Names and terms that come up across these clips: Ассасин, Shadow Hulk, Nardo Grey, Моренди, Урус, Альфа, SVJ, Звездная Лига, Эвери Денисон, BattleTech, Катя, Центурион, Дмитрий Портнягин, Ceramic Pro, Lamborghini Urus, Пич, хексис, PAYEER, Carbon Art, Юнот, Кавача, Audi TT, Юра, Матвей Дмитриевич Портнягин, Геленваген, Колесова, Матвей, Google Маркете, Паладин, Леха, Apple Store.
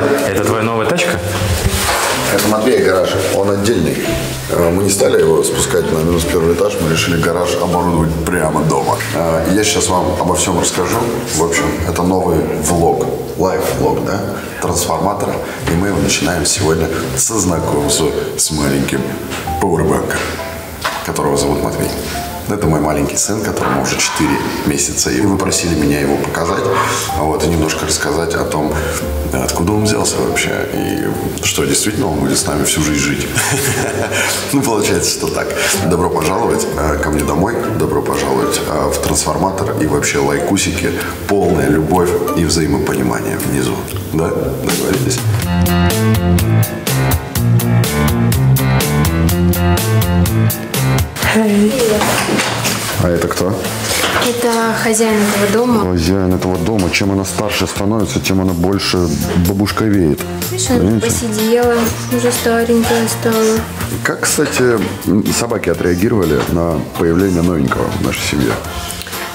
Это твоя новая тачка? Это Матвей гараж, он отдельный. Мы не стали его спускать на минус первый этаж, мы решили гараж оборудовать прямо дома. Я сейчас вам обо всем расскажу. В общем, это новый влог, лайф-влог, да, трансформатора. И мы его начинаем сегодня со знакомства с маленьким пауэрбанком, которого зовут Матвей. Это мой маленький сын, которому уже 4 месяца, и вы просили меня его показать, вот, и немножко рассказать о том, откуда он взялся вообще, и что действительно он будет с нами всю жизнь жить. Ну, получается, что так. Добро пожаловать ко мне домой, добро пожаловать в трансформатор и вообще лайкусики, полная любовь и взаимопонимание внизу. Да? Договорились? А это кто? Это хозяин этого дома. Хозяин этого дома. Чем она старше становится, тем она больше бабушковеет. Видишь, она посидела, уже старенькая стала. Как, кстати, собаки отреагировали на появление новенького в нашей семье?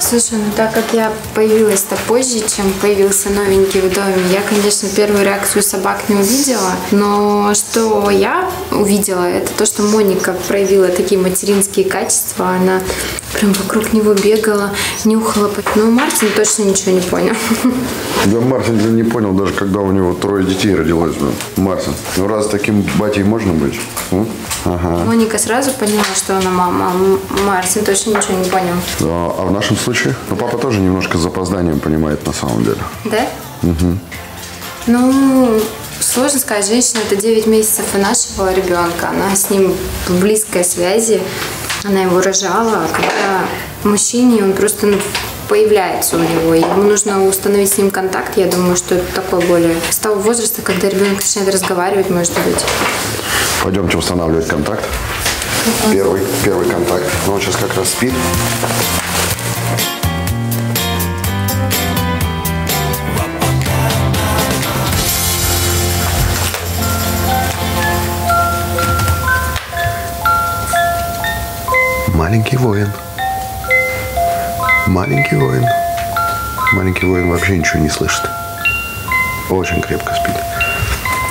Слушай, ну так как я появилась-то позже, чем появился новенький в доме, я, конечно, первую реакцию собак не увидела, но что я увидела, это то, что Моника проявила такие материнские качества, она прям вокруг него бегала, нюхала, но Мартин точно ничего не понял. Да Мартин не понял, даже когда у него 3 детей родилось. Мартин, ну раз таким батей можно быть? Ага. Моника сразу поняла, что она мама, а Мартин точно ничего не понял. А в нашем случае? Но папа тоже немножко с запозданием понимает на самом деле. Да? Угу. Ну, сложно сказать, женщина это 9 месяцев и нашего ребенка. Она с ним в близкой связи, она его рожала, а когда мужчине он просто появляется у него. Ему нужно установить с ним контакт. Я думаю, что это такое более с того возраста, когда ребенок начинает разговаривать, может быть. Пойдемте устанавливать контакт. Первый контакт. Но он сейчас как раз спит. Маленький воин. Маленький воин. Маленький воин вообще ничего не слышит. Очень крепко спит.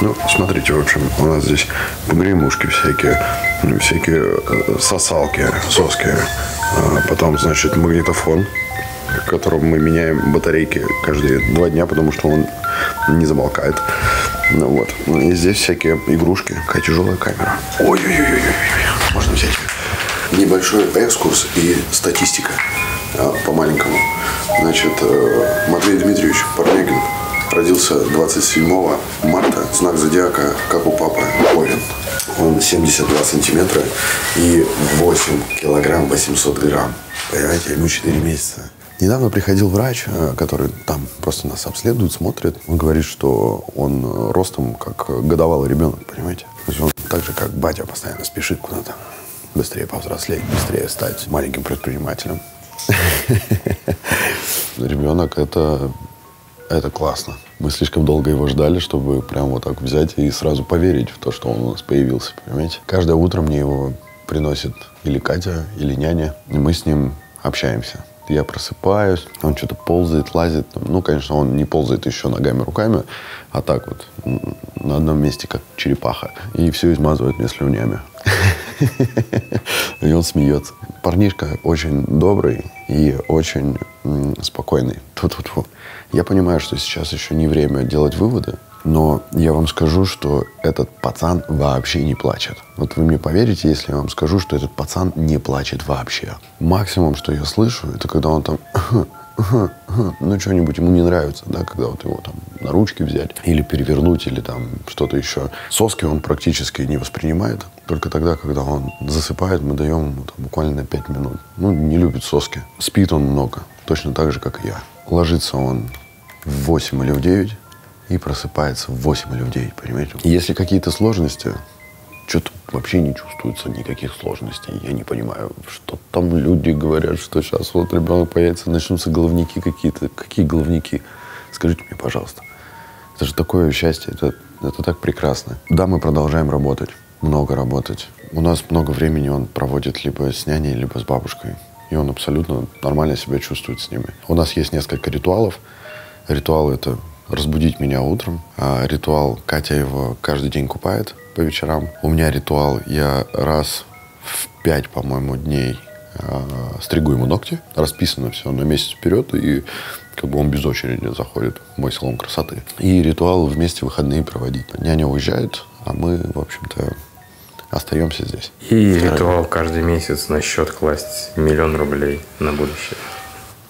Ну, смотрите, в общем, у нас здесь погремушки всякие сосалки, соски. Потом, значит, магнитофон, в котором мы меняем батарейки каждые 2 дня, потому что он не замолкает. Ну вот. И здесь всякие игрушки. Какая тяжелая камера. Ой-ой-ой-ой-ой. Можно взять небольшой экскурс и статистика по-маленькому. Значит, Матвей Дмитриевич Портнягин родился 27 марта. Знак зодиака, как у папы, Овен. Он 72 сантиметра и 8 килограмм 800 грамм. Понимаете, ему 4 месяца. Недавно приходил врач, который там просто нас обследует, смотрит. Он говорит, что он ростом как годовалый ребенок, понимаете? То есть он так же, как батя, постоянно спешит куда-то. Быстрее повзрослеть, быстрее стать маленьким предпринимателем. Ребенок, это классно. Мы слишком долго его ждали, чтобы прям вот так взять и сразу поверить в то, что он у нас появился, понимаете? Каждое утро мне его приносит или Катя, или няня, и мы с ним общаемся. Я просыпаюсь, он что-то ползает, лазит. Ну, конечно, он не ползает еще ногами, руками, а так вот на одном месте, как черепаха. И все измазывает мне слюнями. И он смеется. Парнишка очень добрый и очень спокойный. Тьфу-тьфу-тьфу. Я понимаю, что сейчас еще не время делать выводы, но я вам скажу, что этот пацан вообще не плачет. Вот вы мне поверите, если я вам скажу, что этот пацан не плачет вообще. Максимум, что я слышу, это когда он там... Ну, что-нибудь ему не нравится, да, когда вот его там на ручки взять или перевернуть, или там что-то еще. Соски он практически не воспринимает. Только тогда, когда он засыпает, мы даем ему там, буквально на 5 минут. Ну, не любит соски. Спит он много, точно так же, как и я. Ложится он в 8 или в 9 и просыпается в 8 или в 9, понимаете? Если какие-то сложности, что-то вообще не чувствуется никаких сложностей. Я не понимаю, что там люди говорят, что сейчас вот ребенок появится, начнутся головники какие-то. Какие головники? Скажите мне, пожалуйста. Это же такое счастье, это так прекрасно. Да, мы продолжаем работать, много работать. У нас много времени он проводит либо с няней, либо с бабушкой. И он абсолютно нормально себя чувствует с ними. У нас есть несколько ритуалов. Ритуалы — это разбудить меня утром. Ритуал, Катя его каждый день купает по вечерам. У меня ритуал, я раз в 5, по-моему, дней стригу ему ногти. Расписано все на месяц вперед, и как бы он без очереди заходит в мой салон красоты. И ритуал вместе выходные проводить. Няня уезжает, а мы, в общем-то, остаемся здесь. И ритуал каждый месяц на счет класть 1 000 000 рублей на будущее.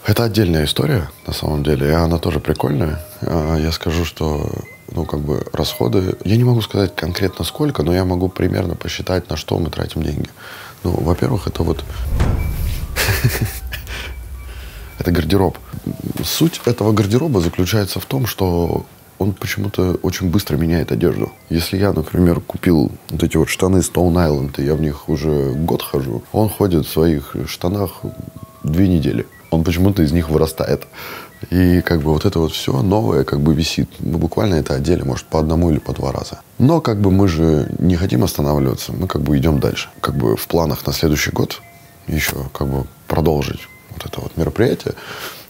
Это отдельная история, на самом деле, и она тоже прикольная. Я скажу, что, ну, как бы расходы... Я не могу сказать конкретно сколько, но я могу примерно посчитать, на что мы тратим деньги. Ну, во-первых, это вот... Это гардероб. Суть этого гардероба заключается в том, что он почему-то очень быстро меняет одежду. Если я, например, купил вот эти вот штаны Stone Island, и я в них уже год хожу, он ходит в своих штанах 2 недели. Он почему-то из них вырастает. И как бы вот это вот все новое как бы висит. Мы буквально это одели, может, по 1 или по 2 раза. Но как бы мы же не хотим останавливаться, мы как бы идем дальше. Как бы в планах на следующий год еще как бы продолжить вот это вот мероприятие.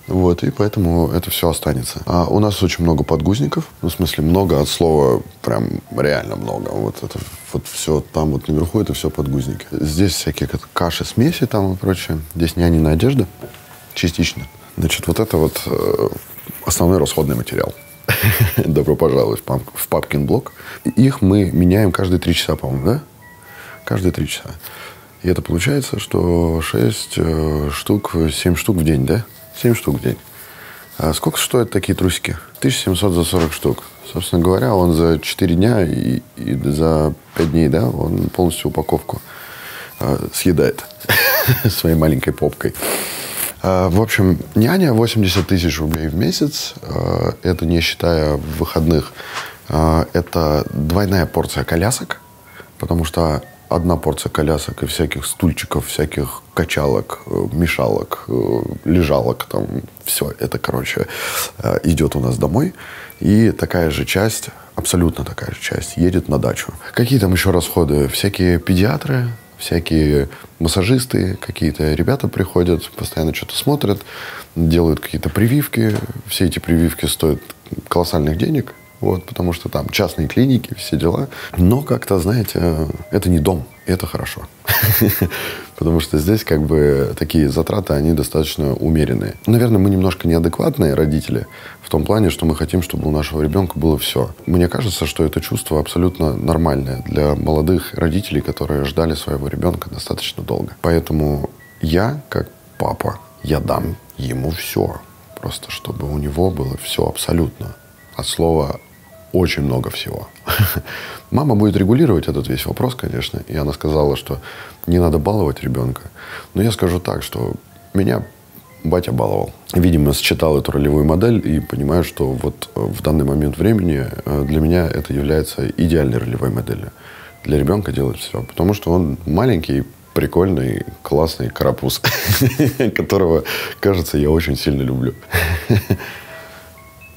Вот, и поэтому это все останется. А у нас очень много подгузников. Ну, в смысле, много от слова прям реально много. Вот это вот все там вот наверху, это все подгузники. Здесь всякие каши, смеси там и прочее. Здесь нянина одежда. Частично. Значит, вот это вот основной расходный материал. Добро пожаловать в папкин блок. Их мы меняем каждые 3 часа, по-моему, да? Каждые 3 часа. И это получается, что 7 штук в день, да? 7 штук в день. А сколько стоят такие трусики? 1700 за 40 штук. Собственно говоря, он за 4 дня и за 5 дней, да, он полностью упаковку съедает своей маленькой попкой. В общем, няня 80 тысяч рублей в месяц, это не считая выходных, это двойная порция колясок, потому что одна порция колясок и всяких стульчиков, всяких качалок, мешалок, лежалок, там все это, короче, идет у нас домой. И такая же часть, абсолютно такая же часть, едет на дачу. Какие там еще расходы? Всякие педиатры, всякие массажисты, какие-то ребята приходят, постоянно что-то смотрят, делают какие-то прививки. Все эти прививки стоят колоссальных денег, вот, потому что там частные клиники, все дела. Но как-то, знаете, это не дом, и это хорошо. Потому что здесь как бы такие затраты, они достаточно умеренные. Наверное, мы немножко неадекватные родители в том плане, что мы хотим, чтобы у нашего ребенка было все. Мне кажется, что это чувство абсолютно нормальное для молодых родителей, которые ждали своего ребенка достаточно долго. Поэтому я, как папа, я дам ему все. Просто чтобы у него было все абсолютно. От слова «очень много всего». Мама будет регулировать этот весь вопрос, конечно. И она сказала, что не надо баловать ребенка. Но я скажу так, что меня батя баловал. Видимо, считал эту ролевую модель и понимаю, что вот в данный момент времени для меня это является идеальной ролевой моделью. Для ребенка делать все. Потому что он маленький, прикольный, классный карапуз, которого, кажется, я очень сильно люблю.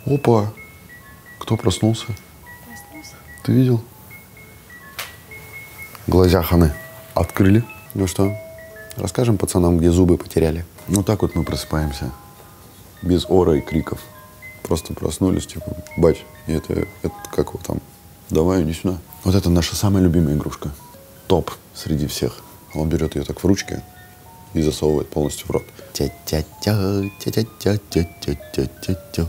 Опа! Кто проснулся? Проснулся. Ты видел? Глазя ханы открыли. Ну что, расскажем пацанам, где зубы потеряли? Ну так вот мы просыпаемся. Без ора и криков. Просто проснулись, типа, бать, это как его там? Давай, иди сюда. Вот это наша самая любимая игрушка. Топ среди всех. Он берет ее так в ручке и засовывает полностью в рот. Тя-тя-тя-тя-тя-тя-тя-тя-тя-тя-тя.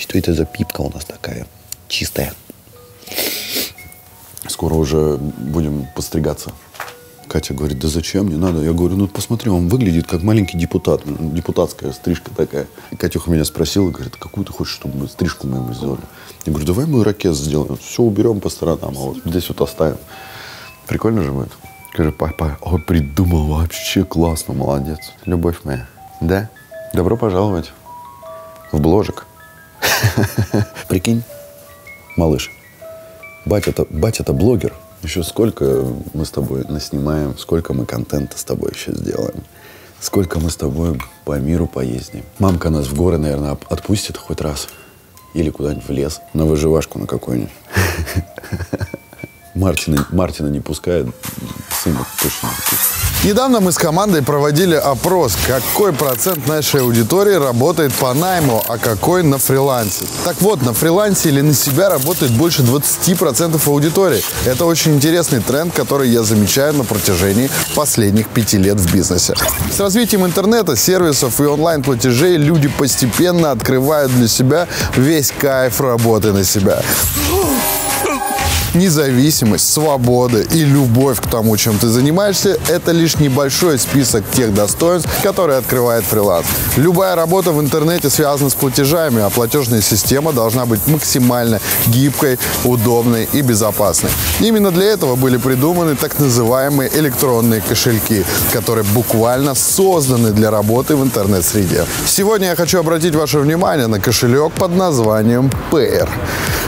Что это за пипка у нас такая? Чистая. Скоро уже будем подстригаться. Катя говорит, да зачем, не надо. Я говорю, ну посмотри, он выглядит как маленький депутат. Депутатская стрижка такая. И Катюха меня спросила, говорит, какую ты хочешь, чтобы стрижку мы ему сделали? Я говорю, давай мы ракет сделаем. Все уберем по сторонам, а вот здесь вот оставим. Прикольно же будет? Скажи, папа, он придумал вообще классно, молодец. Любовь моя. Да? Добро пожаловать в бложек. Прикинь, малыш, батя-то блогер. Еще сколько мы с тобой наснимаем, сколько мы контента с тобой еще сделаем. Сколько мы с тобой по миру поездим. Мамка нас в горы, наверное, отпустит хоть раз. или куда-нибудь в лес, на выживашку на какую-нибудь. Мартина не пускают, сына точно не пускают. Недавно мы с командой проводили опрос, какой процент нашей аудитории работает по найму, а какой на фрилансе. Так вот, на фрилансе или на себя работает больше 20% аудитории. Это очень интересный тренд, который я замечаю на протяжении последних 5 лет в бизнесе. С развитием интернета, сервисов и онлайн-платежей люди постепенно открывают для себя весь кайф работы на себя. Независимость, свобода и любовь к тому, чем ты занимаешься – это лишь небольшой список тех достоинств, которые открывает фриланс. Любая работа в интернете связана с платежами, а платежная система должна быть максимально гибкой, удобной и безопасной. Именно для этого были придуманы так называемые электронные кошельки, которые буквально созданы для работы в интернет-среде. Сегодня я хочу обратить ваше внимание на кошелек под названием PAYEER.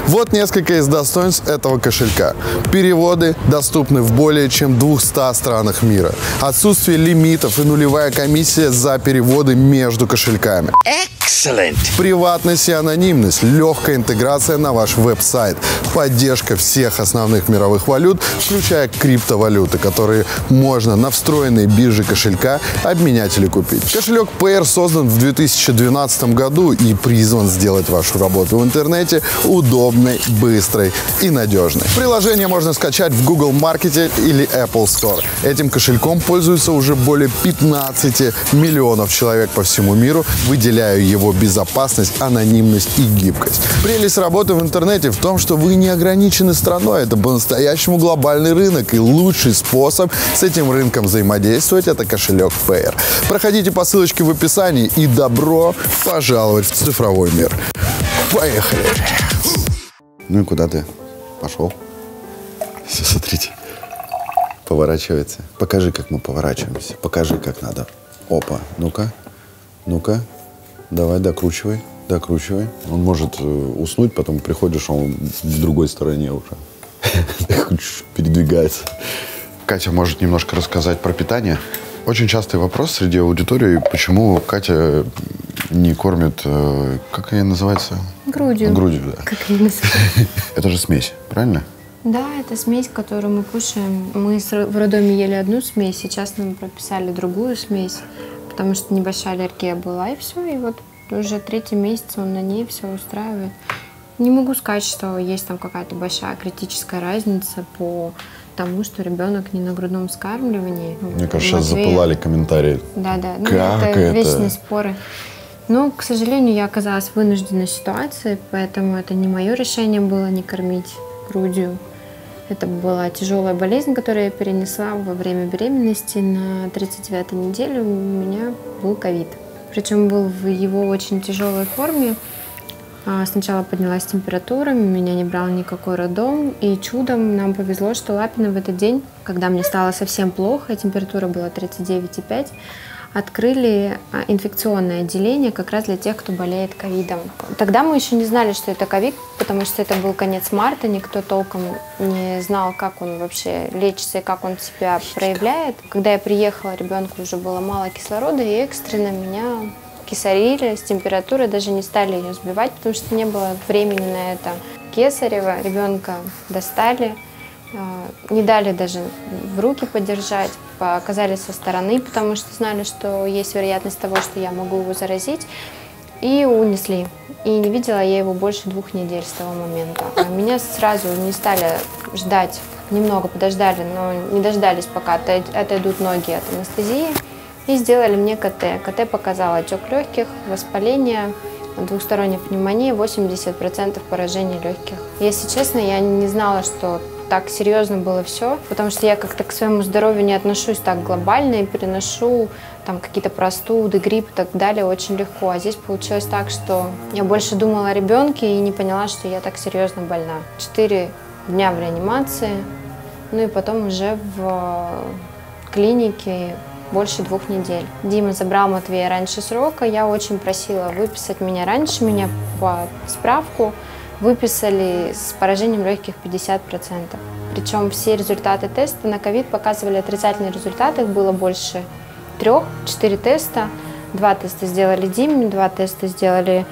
Вот несколько из достоинств этого кошелька. Переводы доступны в более чем 200 странах мира. Отсутствие лимитов и нулевая комиссия за переводы между кошельками. Excellent. Приватность и анонимность. Легкая интеграция на ваш веб-сайт. Поддержка всех основных мировых валют, включая криптовалюты, которые можно на встроенные биржи кошелька обменять или купить. Кошелек PAYEER создан в 2012 году и призван сделать вашу работу в интернете удобной, быстрой и надежной. Приложение можно скачать в Google Маркете или Apple Store. Этим кошельком пользуются уже более 15 миллионов человек по всему миру, выделяя его безопасность, анонимность и гибкость. Прелесть работы в интернете в том, что вы не ограничены страной. Это по-настоящему глобальный рынок, и лучший способ с этим рынком взаимодействовать – это кошелек PAYEER. Проходите по ссылочке в описании, и добро пожаловать в цифровой мир. Поехали! Ну и куда ты? Пошел. Все, смотрите. Поворачивается. Покажи, как мы поворачиваемся. Покажи, как надо. Опа. Ну-ка. Ну-ка. Давай, докручивай. Докручивай. Он может уснуть, потом приходишь, он в другой стороне уже. Передвигается. Катя может немножко рассказать про питание. Очень частый вопрос среди аудитории, почему Катя не кормит, как ее называется? Грудью. Грудью, да. Как ее называется? Это же смесь, правильно? Да, это смесь, которую мы кушаем. Мы в роддоме ели одну смесь, сейчас нам прописали другую смесь, потому что небольшая аллергия была, и все. И вот уже 3-й месяц он на ней все устраивает. Не могу сказать, что есть там какая-то большая критическая разница по тому, что ребенок не на грудном вскармливании. Мне кажется, сейчас запылали комментарии. Да-да, ну, это вечные споры. Но, к сожалению, я оказалась вынуждена ситуацией, поэтому это не мое решение было не кормить грудью. Это была тяжелая болезнь, которую я перенесла во время беременности. На 39-й неделе у меня был ковид. Причем был в его очень тяжелой форме. Сначала поднялась температура, меня не брал никакой роддом, и чудом нам повезло, что Лапина в этот день, когда мне стало совсем плохо, температура была 39,5, открыли инфекционное отделение как раз для тех, кто болеет ковидом. Тогда мы еще не знали, что это ковид, потому что это был конец марта, никто толком не знал, как он вообще лечится и как он себя проявляет. Когда я приехала, ребенку уже было мало кислорода, и экстренно меня кесарили с температурой, даже не стали ее сбивать, потому что не было времени на это. Кесарева ребенка достали, не дали даже в руки подержать, оказались со стороны, потому что знали, что есть вероятность того, что я могу его заразить, и унесли. И не видела я его больше 2 недель с того момента. Меня сразу не стали ждать, немного подождали, но не дождались, пока отойдут ноги от анестезии. И сделали мне КТ. КТ показал отек легких, воспаление, двухсторонняя пневмония, 80% поражения легких. Если честно, я не знала, что так серьезно было все, потому что я как-то к своему здоровью не отношусь так глобально и переношу там какие-то простуды, грипп и так далее очень легко. А здесь получилось так, что я больше думала о ребенке и не поняла, что я так серьезно больна. 4 дня в реанимации, ну и потом уже в клинике больше 2 недель. Дима забрал Матвея раньше срока. Я очень просила выписать меня раньше. Меня по справку выписали с поражением легких 50%. Причем все результаты теста на ковид показывали отрицательные результаты. Их было больше 3, 4 теста. 2 теста сделали Диме, 2 теста сделали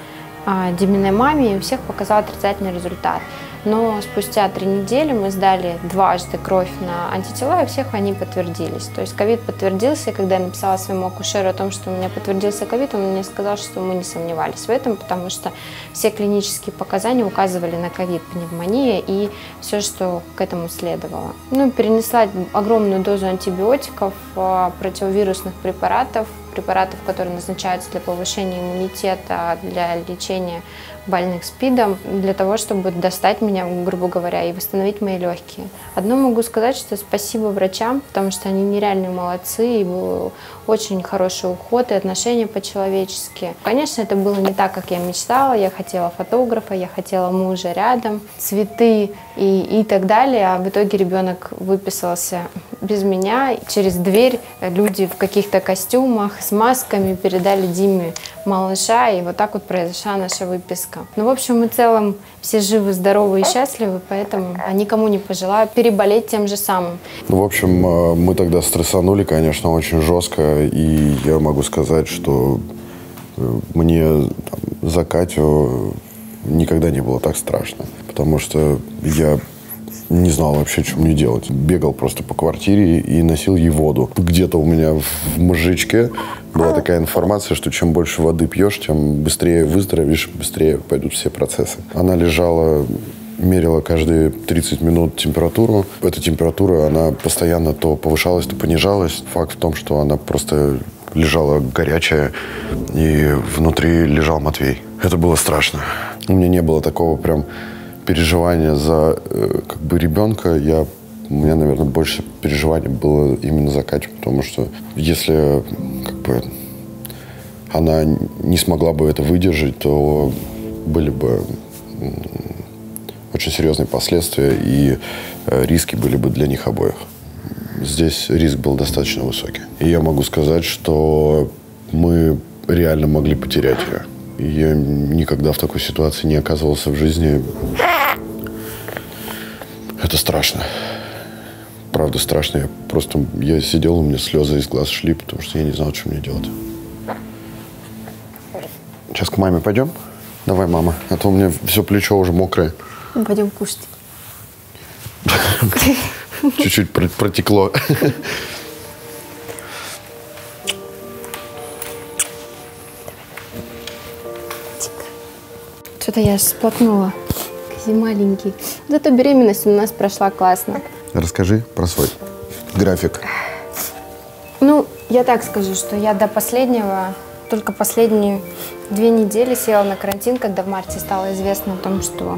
Диминой маме, и у всех показал отрицательный результат. Но спустя 3 недели мы сдали дважды кровь на антитела, и у всех они подтвердились. То есть ковид подтвердился, и когда я написала своему акушеру о том, что у меня подтвердился ковид, он мне сказал, что мы не сомневались в этом, потому что все клинические показания указывали на ковид, пневмония и все, что к этому следовало. Ну, перенесла огромную дозу антибиотиков, противовирусных препаратов, препаратов, которые назначаются для повышения иммунитета, для лечения больных СПИДом, для того, чтобы достать меня, грубо говоря, и восстановить мои легкие. Одно могу сказать, что спасибо врачам, потому что они нереальные молодцы, и был очень хороший уход и отношения по-человечески. Конечно, это было не так, как я мечтала. Я хотела фотографа, я хотела мужа рядом, цветы и так далее, а в итоге ребенок выписался без меня. Через дверь люди в каких-то костюмах с масками передали Диме малыша, и вот так вот произошла наша выписка. Ну, в общем и целом, все живы, здоровы и счастливы, поэтому никому не пожелаю переболеть тем же самым. Ну, в общем, мы тогда стрессанули, конечно, очень жестко, и я могу сказать, что мне за Катю никогда не было так страшно, потому что я не знал вообще, что мне делать. Бегал просто по квартире и носил ей воду. Где-то у меня в мозжечке была такая информация, что чем больше воды пьешь, тем быстрее выздоровеешь, быстрее пойдут все процессы. Она лежала, мерила каждые 30 минут температуру. Эта температура, она постоянно то повышалась, то понижалась. Факт в том, что она просто лежала горячая, и внутри лежал Матвей. Это было страшно. У меня не было такого прям переживания за как бы ребенка. У меня, наверное, больше переживаний было именно за Катю, потому что если как бы она не смогла бы это выдержать, то были бы очень серьезные последствия, и риски были бы для них обоих. Здесь риск был достаточно высокий. И я могу сказать, что мы реально могли потерять ее. Я никогда в такой ситуации не оказывался в жизни. Это страшно. Правда, страшно. Я сидел, у меня слезы из глаз шли, потому что я не знал, что мне делать. Сейчас к маме пойдем? Давай, мама. А то у меня все плечо уже мокрое. Пойдем кушать. Чуть-чуть протекло. Что-то я сплотнула. Какие маленькие. Зато беременность у нас прошла классно. Расскажи про свой график. Ну, я так скажу, что я до последнего, только последние 2 недели села на карантин, когда в марте стало известно о том, что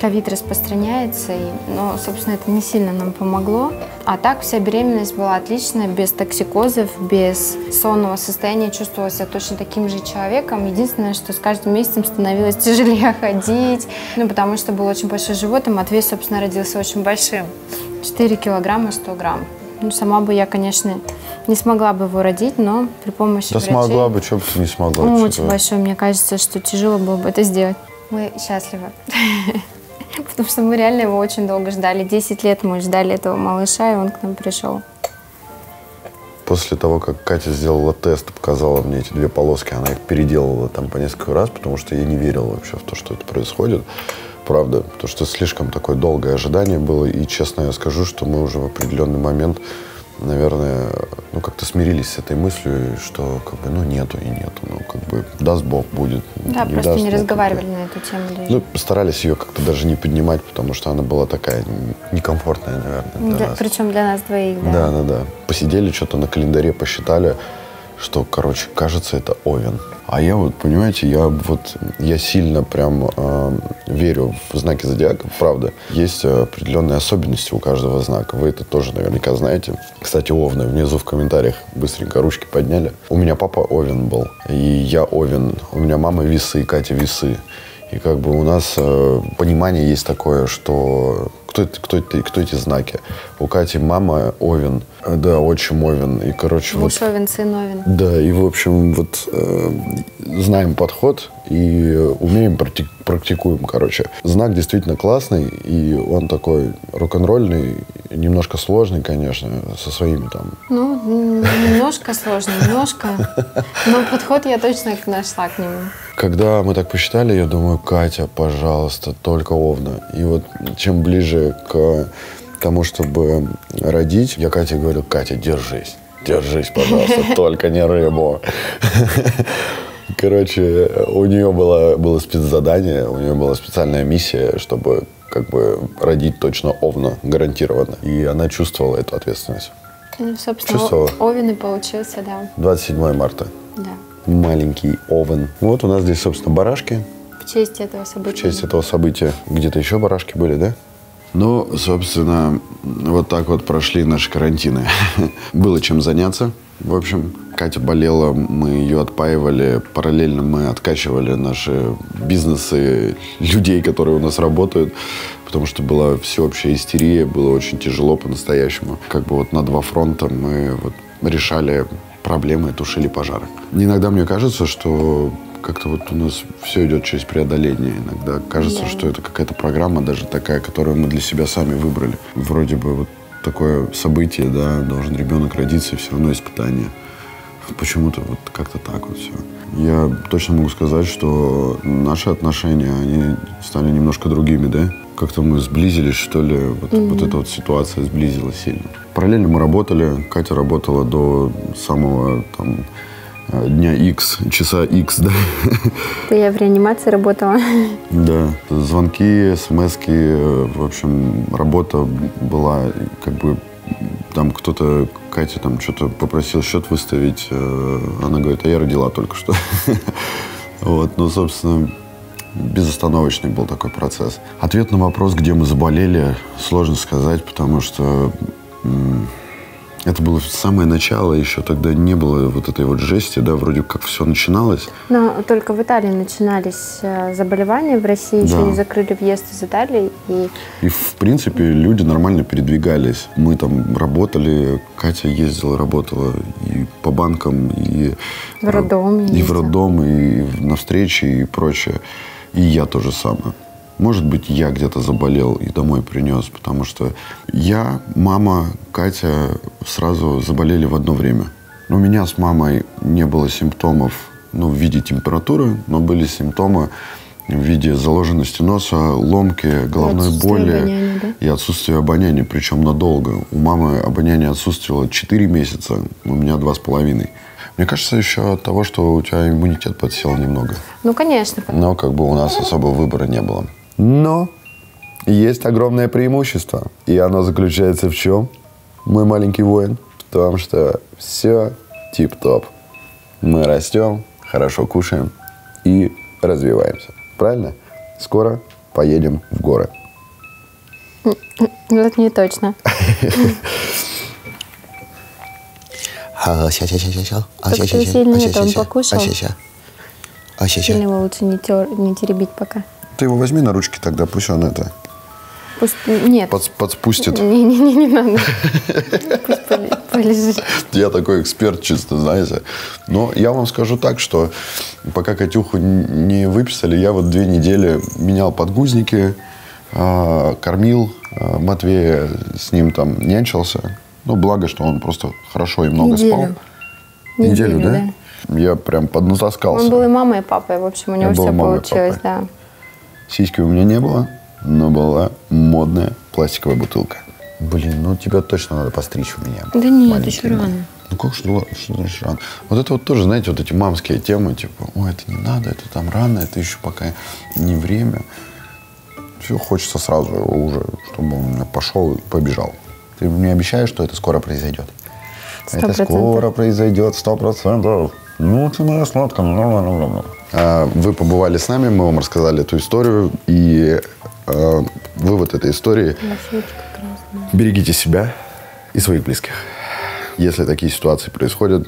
ковид распространяется. Но, собственно, это не сильно нам помогло. А так вся беременность была отличная, без токсикозов, без сонного состояния. Чувствовала себя точно таким же человеком. Единственное, что с каждым месяцем становилось тяжелее ходить, ну, потому что был очень большой живот, и Матвей, собственно, родился очень большим. 4 килограмма 100 грамм. Ну, сама бы я, конечно, не смогла бы его родить, но при помощи врачей... Да смогла бы, чего бы ты не смогла. Ну, очень большой, мне кажется, что тяжело было бы это сделать. Мы счастливы. Потому что мы реально его очень долго ждали. 10 лет мы ждали этого малыша, и он к нам пришел. После того, как Катя сделала тест, показала мне эти 2 полоски, она их переделала там по несколько раз, потому что я не верил вообще в то, что это происходит. Правда, потому что слишком такое долгое ожидание было. И, честно, я скажу, что мы уже в определенный момент, наверное, ну, как-то смирились с этой мыслью, что как бы, ну, нету и нету, ну, как бы, даст Бог, будет. Да, не просто даст, не разговаривали на эту тему. Ну, постарались ее как-то даже не поднимать, потому что она была такая некомфортная, наверное, для нас. Причем для нас двоих, да. Да. Посидели, что-то на календаре посчитали, что, короче, кажется, это Овен. А я вот, понимаете, я сильно прям верю в знаки зодиака, правда. Есть определенные особенности у каждого знака. Вы это тоже наверняка знаете. Кстати, Овны внизу в комментариях быстренько ручки подняли. У меня папа Овен был, и я Овен. У меня мама Весы, Катя Весы. И как бы у нас понимание есть такое, что кто эти знаки? У Кати мама Овен, Да, отчим Овен. И, короче, Муж вот, Овен, сын Овен. Да, и, в общем, вот знаем подход и умеем, практикуем, короче. Знак действительно классный, и он такой рок-н-ролльный, немножко сложный, конечно, со своими там... Ну, немножко сложный, немножко, но подход я точно нашла к нему. Когда мы так посчитали, я думаю, Катя, пожалуйста, только Овна. И вот чем ближе к... тому, чтобы родить, я Кате говорю: Катя, держись. Держись, пожалуйста, только не рыбу. Короче, у нее было спецзадание, у нее была специальная миссия, чтобы как бы родить точно Овна, гарантированно. И она чувствовала эту ответственность. Ну, собственно, чувствовала. Овен и получился, да. 27 марта. Да. Маленький Овен. Вот у нас здесь, собственно, барашки. В честь этого события. В честь этого события. Где-то еще барашки были, да? Ну, собственно, вот так вот прошли наши карантины. Было чем заняться, в общем. Катя болела, мы ее отпаивали. Параллельно мы откачивали наши бизнесы, людей, которые у нас работают. Потому что была всеобщая истерия, было очень тяжело по-настоящему. Как бы вот на два фронта мы вот решали проблемы и тушили пожары. Иногда мне кажется, что... как-то вот у нас все идет через преодоление. Иногда кажется, что это какая-то программа даже такая, которую мы для себя сами выбрали. Вроде бы вот такое событие, да, должен ребенок родиться, и все равно испытание. Почему-то вот как-то так вот все. Я точно могу сказать, что наши отношения, они стали немножко другими, да? Как-то мы сблизились, что ли, вот, вот эта вот ситуация сблизила сильно. Параллельно мы работали, Катя работала до самого там... дня X, часа X, да. Это я в реанимации работала. Да. Звонки, смски, в общем, работа была, как бы, там кто-то, Катя там что-то попросил счет выставить, она говорит: а я родила только что. Вот, ну, собственно, безостановочный был такой процесс. Ответ на вопрос, где мы заболели, сложно сказать, потому что... это было самое начало, еще тогда не было вот этой вот жести, да, вроде как все начиналось. Но только в Италии начинались заболевания, в России да. Еще не закрыли въезд из Италии. И в принципе люди нормально передвигались. Мы там работали, Катя ездила, работала и по банкам, и в роддом, и на встречи, и прочее. И я то же самое. Может быть, я где-то заболел и домой принес, потому что я, мама, Катя сразу заболели в одно время. У меня с мамой не было симптомов, ну, в виде температуры, но были симптомы в виде заложенности носа, ломки, головной боли и отсутствия обоняния, причем надолго. У мамы обоняние отсутствовало 4 месяца, у меня 2,5. Мне кажется, еще от того, что у тебя иммунитет подсел немного. Ну, конечно. Но как бы у нас особого выбора не было. Но есть огромное преимущество. И оно заключается в чем, мой маленький воин? В том, что все тип-топ. Мы растем, хорошо кушаем и развиваемся. Правильно? Скоро поедем в горы. Ну, это не точно. Как-то сильнее-то он покушал. Сильно его лучше не теребить пока. Ты его возьми на ручки тогда, пусть он это... Нет. Подспустит. Не-не-не, не надо. Пусть полежит. Я такой эксперт, чисто, знаете. Но я вам скажу так, что пока Катюху не выписали, я вот 2 недели менял подгузники, кормил Матвея, с ним там нянчился. Ну, благо, что он просто хорошо и много спал. Неделю, да? Я прям поднатаскался. Он был и мамой, и папой, в общем, у него все получилось, да. Сиськи у меня не было, но была модная пластиковая бутылка. Блин, ну тебя точно надо постричь у меня. Да нет, еще рано. Ну как что значит рано? Вот это вот тоже, знаете, вот эти мамские темы, типа, ой, это не надо, это там рано, это еще пока не время. Все, хочется сразу уже, чтобы он пошел и побежал. Ты мне обещаешь, что это скоро произойдет? 100%. Это скоро произойдет, 100%. Ну, ты моя сладкая. Вы побывали с нами, мы вам рассказали эту историю. И вывод этой истории – берегите себя и своих близких. Если такие ситуации происходят,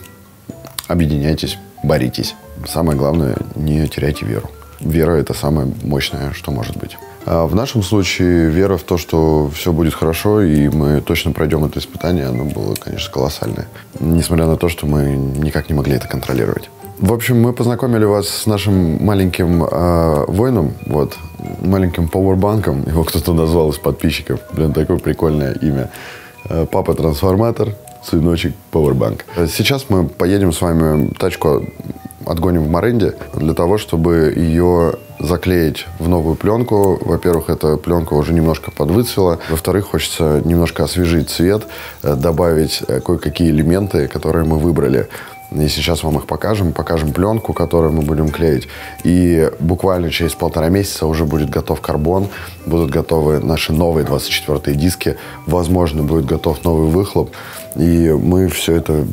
объединяйтесь, боритесь. Самое главное – не теряйте веру. Вера – это самое мощное, что может быть. А в нашем случае вера в то, что все будет хорошо, и мы точно пройдем это испытание, оно было, конечно, колоссальное. Несмотря на то, что мы никак не могли это контролировать. В общем, мы познакомили вас с нашим маленьким воином, вот, маленьким пауэрбанком. Его кто-то назвал из подписчиков. Блин, такое прикольное имя. Папа Трансформатор, сыночек Пауэрбанк. Сейчас мы поедем с вами, тачку отгоним в Моренди для того, чтобы ее заклеить в новую пленку. Во-первых, эта пленка уже немножко подвыцвела. Во-вторых, хочется немножко освежить цвет, добавить кое-какие элементы, которые мы выбрали. И сейчас вам их покажем. Покажем пленку, которую мы будем клеить. И буквально через 1,5 месяца уже будет готов карбон. Будут готовы наши новые 24-е диски. Возможно, будет готов новый выхлоп. И мы все это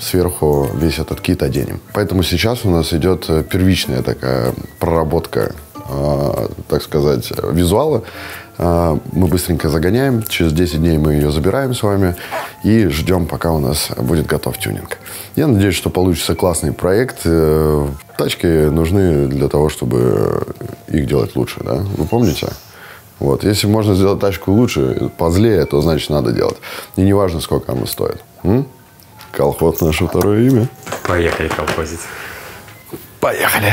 сверху, весь этот кит оденем. Поэтому сейчас у нас идет первичная такая проработка, так сказать, визуала. Мы быстренько загоняем. Через 10 дней мы ее забираем с вами. И ждем, пока у нас будет готов тюнинг. Я надеюсь, что получится классный проект. Тачки нужны для того, чтобы их делать лучше. Да? Вы помните? Вот. Если можно сделать тачку лучше, позлее, то значит надо делать. И не важно, сколько она стоит. Колхоз — наше второе имя. Поехали колхозить. Поехали.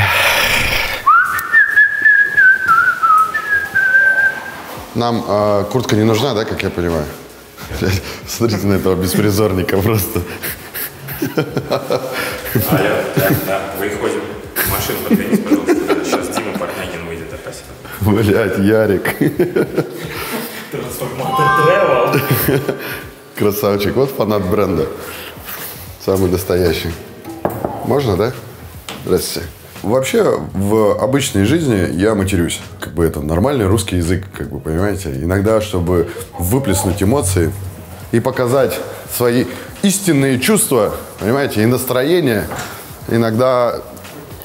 Нам куртка не нужна, да, как я понимаю? Смотрите на этого беспризорника просто. Алло, да, выходим. Машину подвиньте, пожалуйста. Сейчас Дима Портнягин выйдет опять. Блять, Ярик. Трансформатор тревел. Красавчик, вот фанат бренда. Самый настоящий. Можно, да? Здравствуйте. Вообще, в обычной жизни я матерюсь. Как бы это нормальный русский язык, как бы, понимаете? Иногда, чтобы выплеснуть эмоции и показать свои истинные чувства, понимаете, и настроение, иногда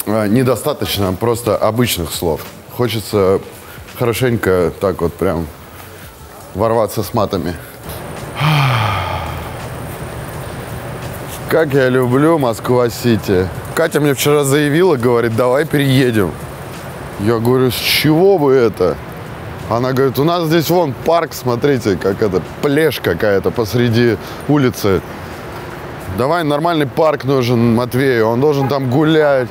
недостаточно просто обычных слов. Хочется хорошенько так вот прям ворваться с матами. Как я люблю Москва-Сити. Катя мне вчера заявила, говорит, давай переедем. Я говорю, с чего бы это? Она говорит, у нас здесь вон парк, смотрите, как это, плешь какая-то посреди улицы. Давай, нормальный парк нужен Матвею, он должен там гулять,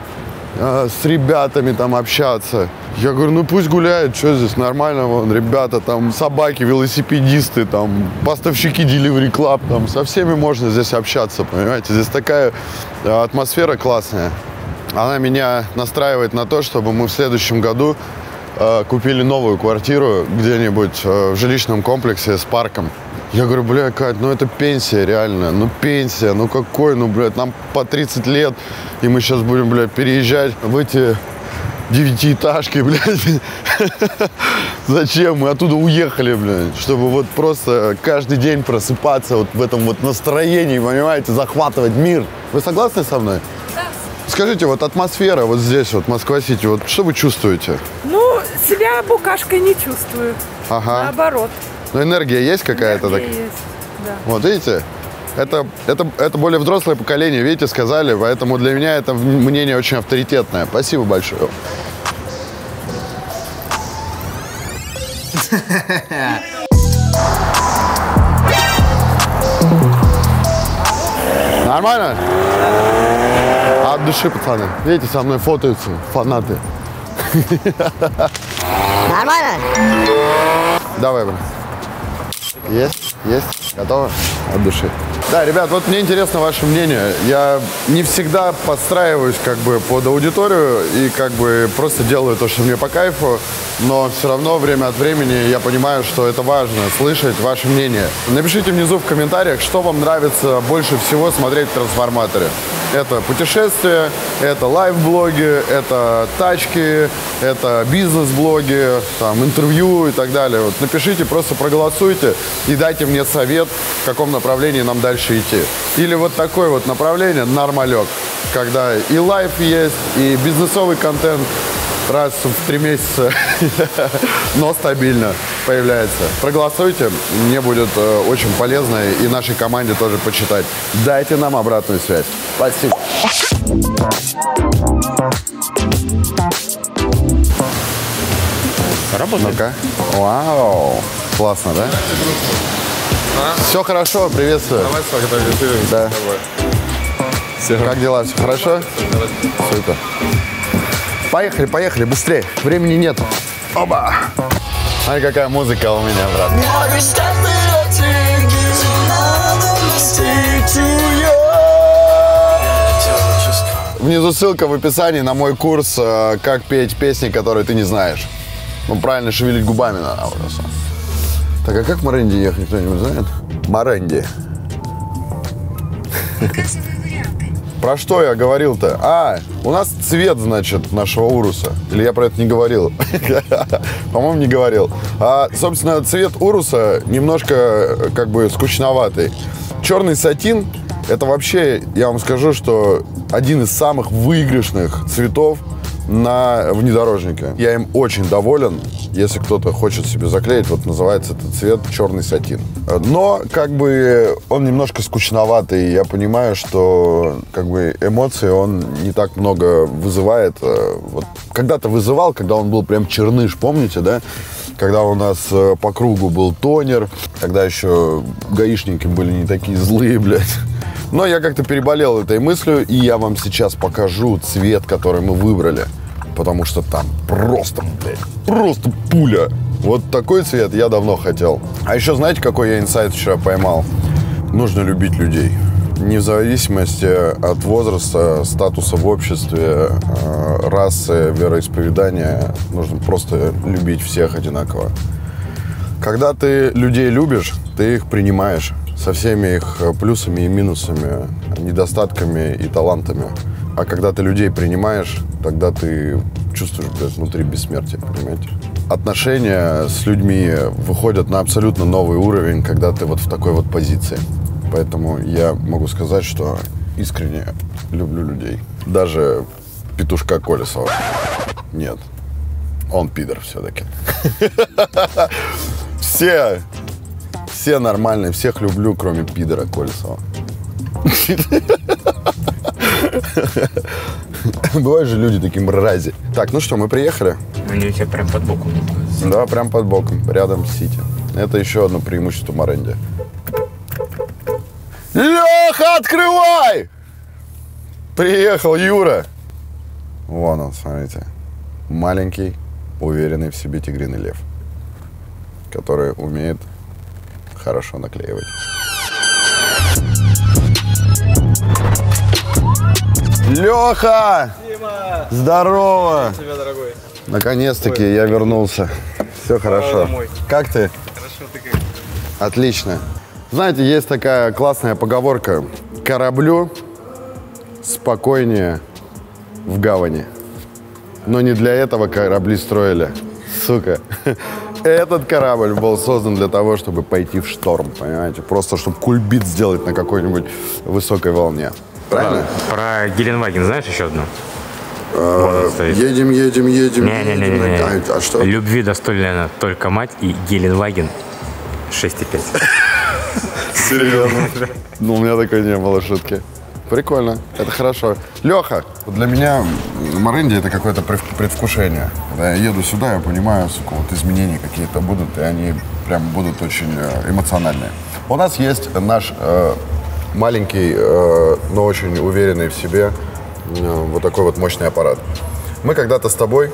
с ребятами там общаться. Я говорю, ну пусть гуляет, что здесь нормально, вон, ребята, там собаки, велосипедисты, там поставщики Delivery Club, там со всеми можно здесь общаться, понимаете, здесь такая атмосфера классная. Она меня настраивает на то, чтобы мы в следующем году купили новую квартиру где-нибудь в жилищном комплексе с парком. Я говорю, бля, Кать, ну это пенсия реально, ну пенсия, ну какой, ну, блядь, нам по 30 лет, и мы сейчас будем, блядь, переезжать в эти девятиэтажки, блядь. Зачем? Мы оттуда уехали, блядь, чтобы вот просто каждый день просыпаться вот в этом вот настроении, понимаете, захватывать мир. Вы согласны со мной? Да. Скажите, вот атмосфера вот здесь, вот Москва-Сити, вот что вы чувствуете? Ну, себя букашкой не чувствую, ага. Наоборот. Но энергия есть какая-то? Энергия так? Есть, да. Вот, видите? Это более взрослое поколение, видите, сказали, поэтому для меня это мнение очень авторитетное. Спасибо большое. Нормально? От души, пацаны. Видите, со мной фотаются фанаты. Нормально? Давай, брат. Есть, есть, готово? От души. Да, ребят, вот мне интересно ваше мнение. Я не всегда подстраиваюсь как бы под аудиторию и как бы просто делаю то, что мне по кайфу, но все равно время от времени я понимаю, что это важно, слышать ваше мнение. Напишите внизу в комментариях, что вам нравится больше всего смотреть в «Трансформаторе». Это путешествия, это лайв-блоги, это тачки, это бизнес-блоги, там, интервью и так далее. Вот напишите, просто проголосуйте и дайте мне совет, в каком направлении нам дальше идти. Или вот такое вот направление нормалек, когда и лайв есть, и бизнесовый контент раз в 3 месяца, но стабильно появляется. Проголосуйте, мне будет очень полезно и нашей команде тоже почитать. Дайте нам обратную связь. Спасибо. Работает. Ну-ка. Вау. Классно, да? Все хорошо, приветствую. Давай с вами, да. Как дела? Все хорошо? Супер. Поехали, поехали, быстрее. Времени нет. Оба. Смотри, какая музыка у меня, брат. Внизу ссылка в описании на мой курс «Как петь песни, которые ты не знаешь». Ну, правильно шевелить губами надо просто. Так, а как Моренди ехать, кто-нибудь знает? Моренди. Про что я говорил-то? А, у нас цвет, значит, нашего Уруса. Или я про это не говорил? По-моему, не говорил. Собственно, цвет Уруса немножко, как бы, скучноватый. Черный сатин – это вообще, я вам скажу, что один из самых выигрышных цветов на внедорожнике. Я им очень доволен. Если кто-то хочет себе заклеить, вот называется этот цвет черный сатин. Но, как бы, он немножко скучноватый. Я понимаю, что, как бы, эмоций он не так много вызывает. Вот когда-то вызывал, когда он был прям черныш, помните, да? Когда у нас по кругу был тонер, когда еще гаишники были не такие злые, блядь. Но я как-то переболел этой мыслью, и я вам сейчас покажу цвет, который мы выбрали. Потому что там просто, блядь, просто пуля. Вот такой цвет я давно хотел. А еще знаете, какой я инсайт вчера поймал? Нужно любить людей. Не в зависимости от возраста, статуса в обществе, расы, вероисповедания. Нужно просто любить всех одинаково. Когда ты людей любишь, ты их принимаешь. Со всеми их плюсами и минусами, недостатками и талантами. А когда ты людей принимаешь, тогда ты чувствуешь, блядь, внутри бессмертие, понимаете? Отношения с людьми выходят на абсолютно новый уровень, когда ты вот в такой вот позиции. Поэтому я могу сказать, что искренне люблю людей. Даже петушка Колесова. Нет, он пидор все-таки. Все нормальные, всех люблю, кроме пидора Колесова. Бывают же люди такие мрази. Так, ну что, мы приехали? Они у тебя прям под боком. Да, прям под боком, рядом с Сити. Это еще одно преимущество Моренди. Леха, открывай! Приехал Юра. Вон он, смотрите. Маленький, уверенный в себе тигриный лев, который умеет хорошо наклеивать. Леха! Дима! Здорово! Наконец-таки я вернулся. Все хорошо. Домой. Как ты? Хорошо, ты как? Отлично. Знаете, есть такая классная поговорка. Кораблю спокойнее в гавани. Но не для этого корабли строили. Сука. Этот корабль был создан для того, чтобы пойти в шторм, понимаете? Просто, чтобы кульбит сделать на какой-нибудь высокой волне. Правильно? Про Геленваген знаешь еще одну? Едем. Не-не-не. А что? Любви достойна только мать и Геленваген 6,5. Серьезно? Ну, у меня такой не было шутки. Прикольно, это хорошо. Леха, для меня Моренди — это какое-то предвкушение. Когда я еду сюда, я понимаю, сука, вот изменения какие-то будут, и они прям будут очень эмоциональные. У нас есть наш маленький, но очень уверенный в себе, вот такой вот мощный аппарат. Мы когда-то с тобой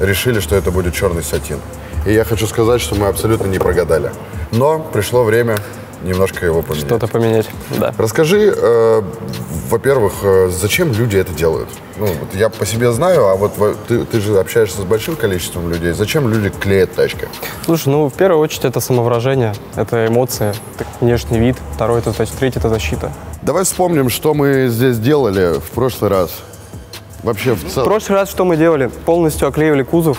решили, что это будет черный сатин. И я хочу сказать, что мы абсолютно не прогадали. Но пришло время немножко его поменять. Что-то поменять, да. Расскажи, во-первых, зачем люди это делают? Ну, вот я по себе знаю, а вот ты же общаешься с большим количеством людей. Зачем люди клеят тачки? Слушай, ну, в первую очередь, это самовыражение, это эмоции, это внешний вид, второй — это защита, третий — это защита. Давай вспомним, что мы здесь делали в прошлый раз. Вообще в целом. В прошлый раз что мы делали? Полностью оклеивали кузов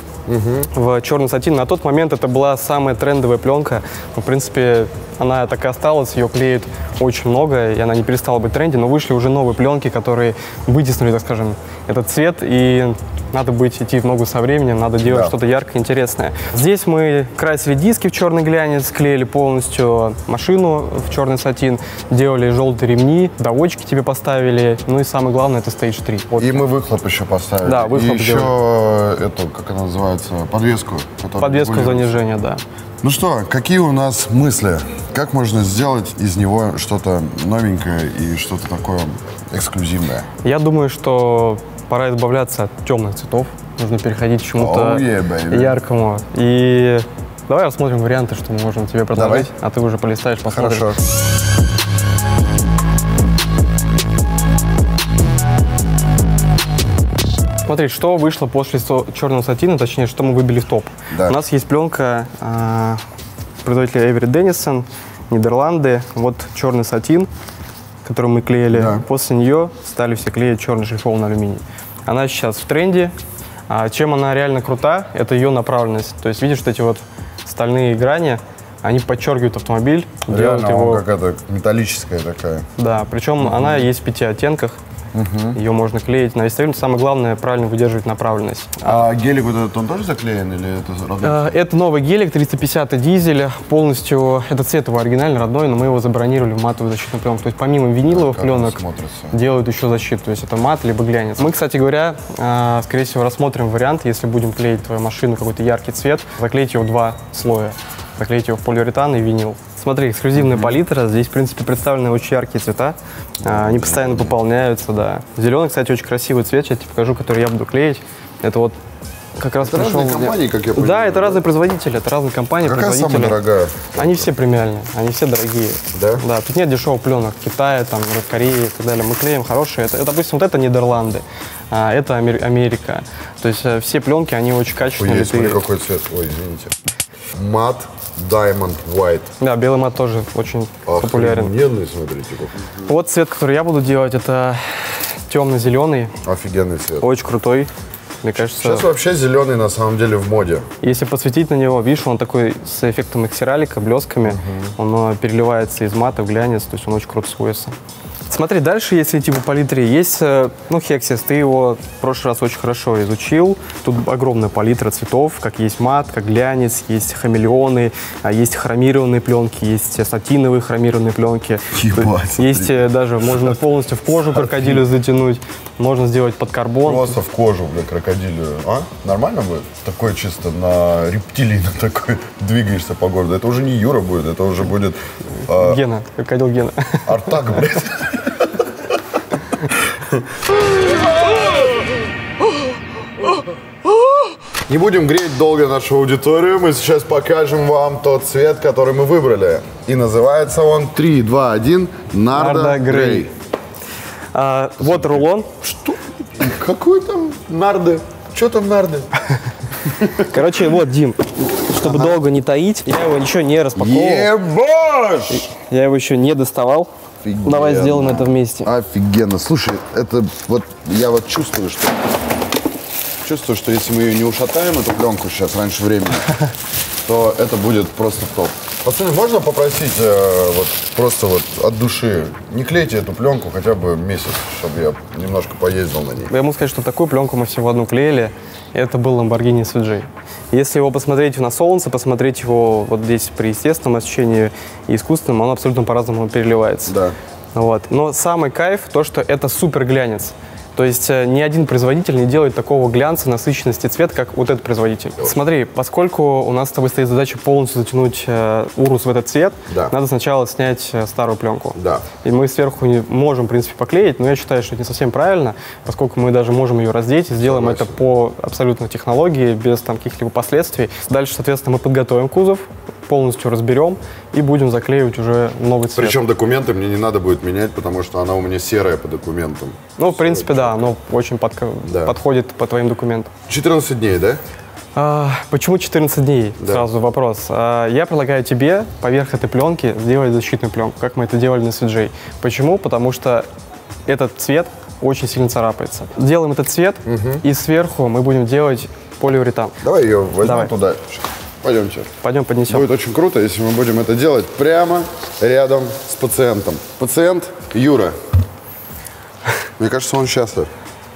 в черный сатин. На тот момент это была самая трендовая пленка. В принципе, она так и осталась, ее клеит очень много, и она не перестала быть тренде, но вышли уже новые пленки, которые вытеснули, так скажем, этот цвет, и Надо быть идти в ногу со временем, надо делать что-то яркое, интересное. Здесь мы красили диски в черный глянец, клеили полностью машину в черный сатин, делали желтые ремни, доводчики тебе поставили, ну и самое главное, это Stage 3. Вот. И мы выхлоп еще поставили. Да, выхлоп. И еще эту, как она называется, подвеску. Подвеску занижения, да. Ну что, какие у нас мысли? Как можно сделать из него что-то новенькое и что-то такое эксклюзивное? Я думаю, что пора избавляться от темных цветов. Нужно переходить к чему-то яркому. И давай рассмотрим варианты, что мы можем тебе предложить, а ты уже полистаешь, посмотришь. Хорошо. Смотри, что вышло после черного сатина, точнее, что мы выбили в топ. Да. У нас есть пленка производителя Эвери Денисон, Нидерланды. Вот черный сатин, который мы клеили. Да. После нее стали все клеить черный шлифованный алюминий. Она сейчас в тренде. А чем она реально крута, это ее направленность. То есть видишь, что эти вот стальные грани, они подчеркивают автомобиль. Реально, делают его какая-то металлическая такая. Да, причем она есть в 5 оттенках. Ее можно клеить на весь район. Самое главное, правильно выдерживать направленность. А гелик вот этот, он тоже заклеен? Или это, новый гелик, 350 дизель. Полностью, этот цвет его оригинальный, родной, но мы его забронировали в матовую защитную пленку. То есть помимо виниловых пленок делают еще защиту. То есть это мат либо глянец. Мы, кстати говоря, скорее всего, рассмотрим вариант, если будем клеить твою машину какой-то яркий цвет, заклеить его 2 слоя. Заклеить его в полиуретан и винил. Смотри, эксклюзивная палитра. Здесь, в принципе, представлены очень яркие цвета. Они постоянно пополняются, да. Зеленый, кстати, очень красивый цвет. Я тебе покажу, который я буду клеить. Это вот как раз это пришел... разные компании, как я понимаю. Да, это разные производители. Это разные компании, производители. Какая самая дорогая? Они все премиальные, они все дорогие. Да? Да, тут нет дешевых пленок Китая, там, Кореи и так далее. Мы клеим хорошие. Это, допустим, вот это Нидерланды, а это Америка. То есть все пленки, они очень качественные. Ой, смотри, какой цвет. Ой, извините. Мат. Diamond White. Да, белый мат тоже очень популярен. Офигенный, смотрите. Вот цвет, который я буду делать, это темно-зеленый. Офигенный цвет. Очень крутой, мне кажется. Сейчас вообще зеленый на самом деле в моде. Если посветить на него, видишь, он такой с эффектом эксиралика, блесками. Он переливается из мата в глянец, то есть он очень круто сводится. Смотри, дальше, если идти по палитре, есть, ну, хексис, ты его в прошлый раз очень хорошо изучил. Тут огромная палитра цветов, как есть мат, как глянец, есть хамелеоны, есть хромированные пленки, есть сатиновые хромированные пленки. Ебать, есть даже, можно полностью в кожу крокодилю затянуть, можно сделать под карбон. Просто в кожу, бля, крокодилю. А? Нормально будет? Такое чисто на рептилии, на такой двигаешься по городу. Это уже не Юра будет, это уже будет... Гена, крокодил Гена. Артак, блядь. Не будем греть долго нашу аудиторию, мы сейчас покажем вам тот цвет, который мы выбрали. И называется он 3, 2, 1, Nardo Grey. Вот рулон. Что? Какой там нарды? Что там нарды? Короче, вот, Дим, чтобы долго не таить, я его еще не распаковывал. Ебаш! Я его еще не доставал. Офигенно. Давай сделаем это вместе. Офигенно. Слушай, это вот я вот чувствую, что если мы ее не ушатаем, эту пленку сейчас раньше времени, то это будет просто топ. Пацаны, можно попросить вот просто вот от души, не клейте эту пленку хотя бы месяц, чтобы я немножко поездил на ней. Я могу сказать, что такую пленку мы всего одну клеили. Это был Lamborghini SVJ. Если его посмотреть на солнце, посмотреть его вот здесь при естественном освещении и искусственном, он абсолютно по-разному переливается. Да. Вот. Но самый кайф то, что это супер глянец. То есть ни один производитель не делает такого глянца, насыщенности цвет, как вот этот производитель. Смотри, поскольку у нас с тобой стоит задача полностью затянуть Урус в этот цвет, надо сначала снять старую пленку. Да. И мы сверху не можем, в принципе, поклеить, но я считаю, что это не совсем правильно, поскольку мы даже можем ее раздеть и сделаем это по абсолютно технологии, без там каких-либо последствий. Дальше, соответственно, мы подготовим кузов, полностью разберем и будем заклеивать уже новый цвет. Причем документы мне не надо будет менять, потому что она у меня серая по документам. Ну, в принципе, да, она очень подходит по твоим документам. 14 дней, да? Почему 14 дней? Да. Сразу вопрос. Я предлагаю тебе поверх этой пленки сделать защитную пленку, как мы это делали на SVJ. Почему? Потому что этот цвет очень сильно царапается. Делаем этот цвет, и сверху мы будем делать полиуретан. Давай ее возьмем туда. Пойдемте. Пойдем поднесем. Будет очень круто, если мы будем это делать прямо рядом с пациентом. Пациент Юра. Мне кажется, он счастлив.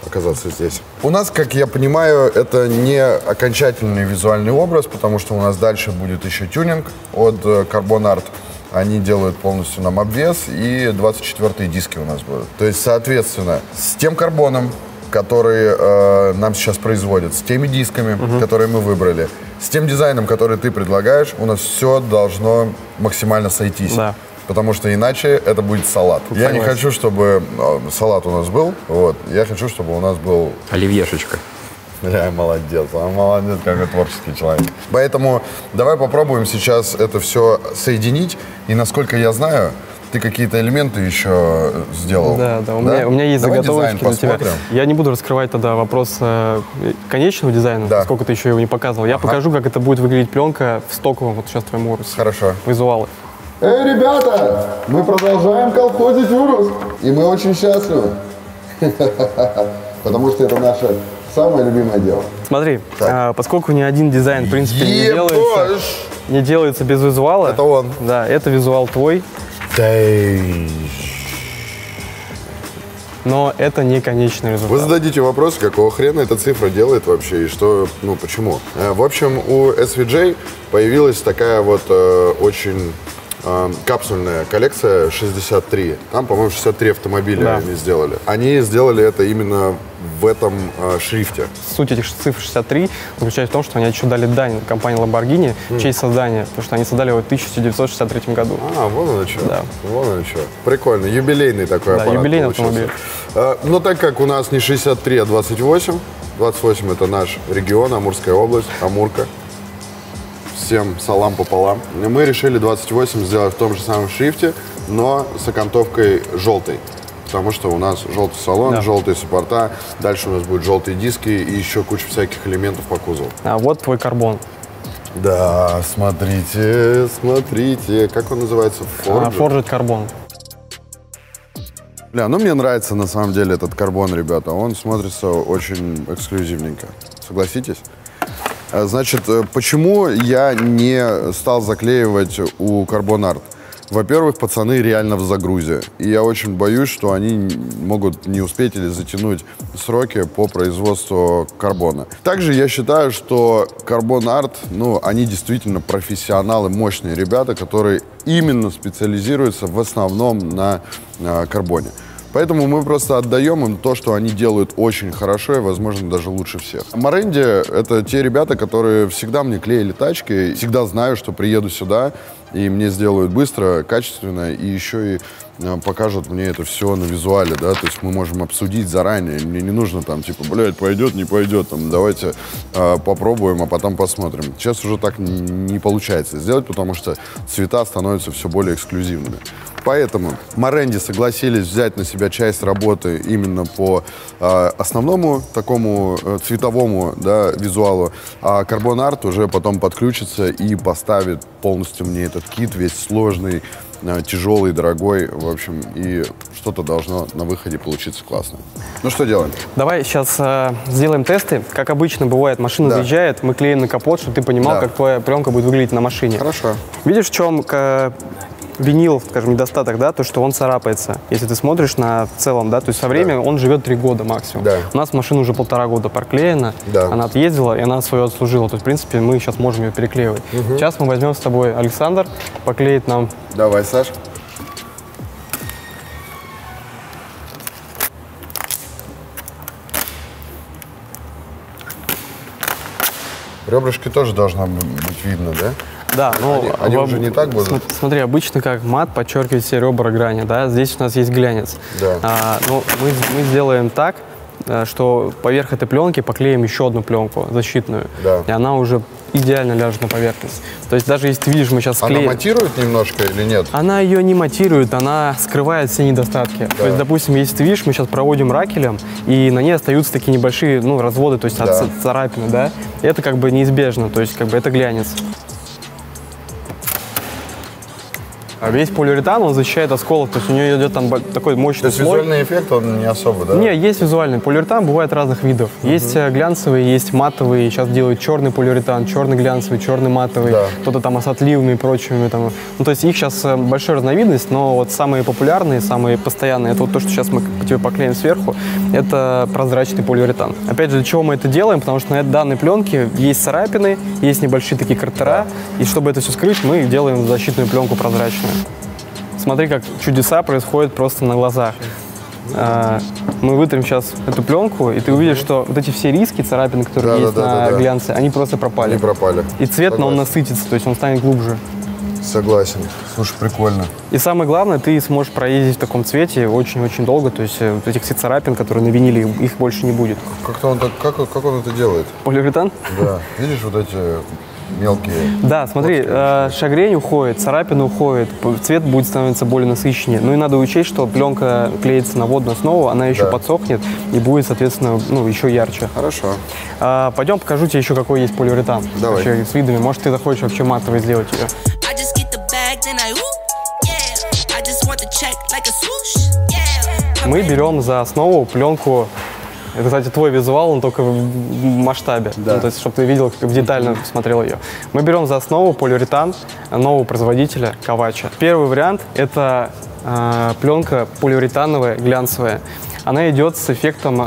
оказаться здесь. У нас, как я понимаю, это не окончательный визуальный образ, потому что у нас дальше будет еще тюнинг от Carbon Art. Они делают полностью нам обвес, и 24-е диски у нас будут. То есть, соответственно, с тем карбоном, который нам сейчас производят, с теми дисками, которые мы выбрали, с тем дизайном, который ты предлагаешь, у нас все должно максимально сойтись. Да. Потому что иначе это будет салат. Конечно. Я не хочу, чтобы салат у нас был. Вот. Я хочу, чтобы у нас был... Оливьешечка. Бля, молодец. Он молодец, какой творческий человек. Поэтому давай попробуем сейчас это все соединить. И насколько я знаю, ты какие-то элементы еще сделал. Да? У меня есть давай заготовочки для тебя. Я не буду раскрывать тогда вопрос конечного дизайна, поскольку ты еще его не показывал. Я покажу, как это будет выглядеть пленка в стоковом, вот сейчас в твоем Урусе. Хорошо. Визуалы. Эй, ребята, мы продолжаем колхозить Урус, и мы очень счастливы, потому что это наше самое любимое дело. Смотри, поскольку ни один дизайн, в принципе, не делается без визуала. Это он. Да, это визуал твой. Но это не конечный результат. Вы зададите вопрос, какого хрена эта цифра делает вообще и что, ну почему. В общем, у SVJ появилась такая вот очень... капсульная коллекция 63. Там, по-моему, 63 автомобиля они сделали. Они сделали это именно в этом шрифте. Суть этих цифр 63 заключается в том, что они еще дали дань компании Lamborghini в честь создания, потому что они создали его в 1963 году. А, вон оно что. Да. Вон оно что. Прикольно. Юбилейный такой аппарат. Да, юбилейный автомобиль. Но так как у нас не 63, а 28, 28 это наш регион, Амурская область, Амурка. Всем салам пополам. Мы решили 28 сделать в том же самом шрифте, но с окантовкой желтой. Потому что у нас желтый салон, желтые суппорта, дальше у нас будут желтые диски и еще куча всяких элементов по кузову. А вот твой карбон. Да, смотрите, смотрите. Как он называется? Forged Carbon. Бля, ну мне нравится на самом деле этот карбон, ребята. Он смотрится очень эксклюзивненько. Согласитесь? Значит, почему я не стал заклеивать у Carbon Art? Во-первых, пацаны реально в загрузе. И я очень боюсь, что они могут не успеть или затянуть сроки по производству карбона. Также я считаю, что Carbon Art, ну, они действительно профессионалы, мощные ребята, которые именно специализируются в основном на карбоне. Поэтому мы просто отдаем им то, что они делают очень хорошо и, возможно, даже лучше всех. Моренди — это те ребята, которые всегда мне клеили тачки. Всегда знаю, что приеду сюда, и мне сделают быстро, качественно, и еще и покажут мне это все на визуале, да, то есть мы можем обсудить заранее. Мне не нужно там, типа, блядь, пойдет, не пойдет, там, давайте попробуем, а потом посмотрим. Сейчас уже так не получается сделать, потому что цвета становятся все более эксклюзивными. Поэтому Моренди согласились взять на себя часть работы именно по основному такому цветовому, да, визуалу, а Carbon Art уже потом подключится и поставит полностью мне этот кит, весь сложный, тяжелый, дорогой, в общем, и что-то должно на выходе получиться классно. Ну что делаем? Давай сейчас сделаем тесты. Как обычно бывает, машина заезжает, мы клеим на капот, чтобы ты понимал, как твоя пленка будет выглядеть на машине. Хорошо. Видишь, в чем винил, скажем, недостаток, да, то, что он царапается. Если ты смотришь на в целом, да, то есть со временем он живет 3 года максимум. Да. У нас машина уже 1,5 года проклеена, она отъездила и она свою отслужила. То есть, в принципе, мы сейчас можем ее переклеивать. Угу. Сейчас мы возьмем с тобой Александр, поклеит нам. Давай, Саш. Ребрышки тоже должно быть видно, да? Да, ну, они уже не так будут? Смотри, обычно как мат подчеркивает все ребра грани, да, здесь у нас есть глянец. Да. Ну, мы сделаем так, что поверх этой пленки поклеим еще одну пленку защитную, и она уже идеально ляжет на поверхность. То есть даже если ты видишь, мы сейчас склеим... Она матирует немножко или нет? Она ее не матирует, она скрывает все недостатки. Да. То есть, допустим, если ты видишь, мы сейчас проводим ракелем, и на ней остаются такие небольшие, ну, разводы, то есть царапины, да, это как бы неизбежно, то есть как бы это глянец. Весь полиуретан, он защищает от сколов, то есть у нее идет там такой мощный слой. То есть визуальный эффект, он не особо, да? Нет, есть визуальный. Полиуретан бывает разных видов. Есть глянцевый, есть матовый, сейчас делают черный полиуретан, черный глянцевый, черный матовый, кто-то там осатливыми и прочими. Там. Ну, то есть их сейчас большая разновидность, но вот самые популярные, самые постоянные, это вот то, что сейчас мы тебе поклеим сверху, это прозрачный полиуретан. Опять же, для чего мы это делаем? Потому что на данной пленке есть царапины, есть небольшие такие кратера, и чтобы это все скрыть, мы делаем защитную пленку прозрачную. Смотри, как чудеса происходят просто на глазах. Мы вытрем сейчас эту пленку, и ты увидишь, что вот эти все риски, царапины, которые есть на глянце, они просто пропали. Они пропали. И цвет, он насытится, то есть он станет глубже. Согласен. Слушай, прикольно. И самое главное, ты сможешь проездить в таком цвете очень-очень долго. То есть вот этих все царапин, которые на виниле, их больше не будет. Как он это делает? Полиуретан? Да. Видишь вот эти мелкие? Да, смотри, шагрень уходит, царапина уходит, цвет будет становиться более насыщеннее. Ну и надо учесть, что пленка клеится на водную основу, она еще подсохнет и будет, соответственно, ну, еще ярче. Хорошо. Пойдем покажу тебе еще, какой есть полиуретан. Давай. Вообще, с видами. Может, ты захочешь вообще матовый сделать ее. Мы берем за основу пленку. Это, кстати, твой визуал, он только в масштабе, ну, то есть, чтобы ты видел, как детально смотрел ее. Мы берем за основу полиуретан нового производителя Кавача. Первый вариант – это пленка полиуретановая, глянцевая. Она идет с эффектом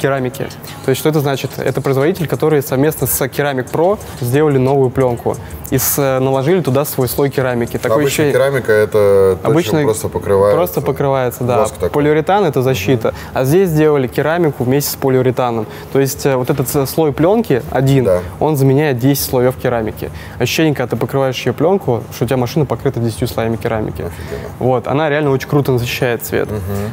керамики. То есть, что это значит? Это производитель, который совместно с Ceramic Pro сделали новую пленку и наложили туда свой слой керамики. Такой обычная керамика – это обычно просто покрывается. Просто покрывается, да. Полиуретан – это защита. А здесь сделали керамику вместе с полиуретаном. То есть, вот этот слой пленки один, он заменяет 10 слоев керамики. Ощущение, когда ты покрываешь ее пленку, что у тебя машина покрыта 10 слоями керамики. Офигенно. Вот, она реально очень круто защищает цвет.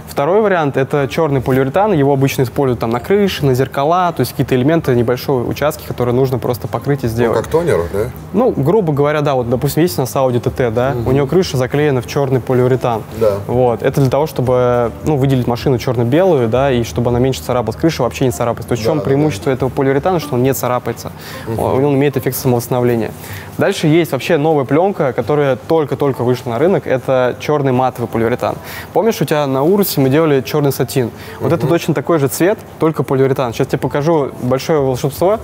Второй вариант – это черный полиуретан, его обычно используют там на крыше, на зеркала, то есть какие-то элементы небольшого участки, которые нужно просто покрыть и сделать. Ну, как тонер, да? Ну, грубо говоря, да, вот, допустим, есть у нас Audi TT, да, у нее крыша заклеена в черный полиуретан. Вот, это для того, чтобы, ну, выделить машину черно-белую, да, и чтобы она меньше царапалась, крыша вообще не царапалась. То есть в чем преимущество этого полиуретана, что он не царапается, он имеет эффект самовосстановления. Дальше есть вообще новая пленка, которая только-только вышла на рынок, это черный матовый полиуретан. Помнишь, у тебя на Урусе мы делали черный сатин? Вот это точно такой же цвет, только полиуретан. Сейчас тебе покажу большое волшебство.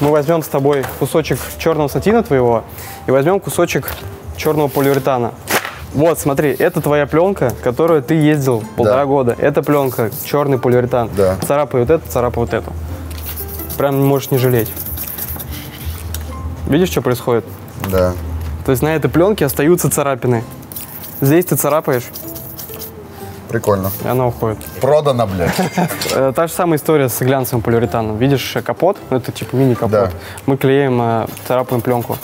Мы возьмем с тобой кусочек черного сатина твоего и возьмем кусочек черного полиуретана. Вот, смотри, это твоя пленка, которую ты ездил полтора года. Это пленка, черный полиуретан. Царапай вот эту, царапай вот эту. Прям можешь не жалеть. Видишь, что происходит? Да. То есть на этой пленке остаются царапины. Здесь ты царапаешь. Прикольно. И она уходит. Продано, блядь. Та же самая история с глянцевым полиуретаном. Видишь капот? Ну, это типа мини-капот. Мы клеим, царапаем пленку.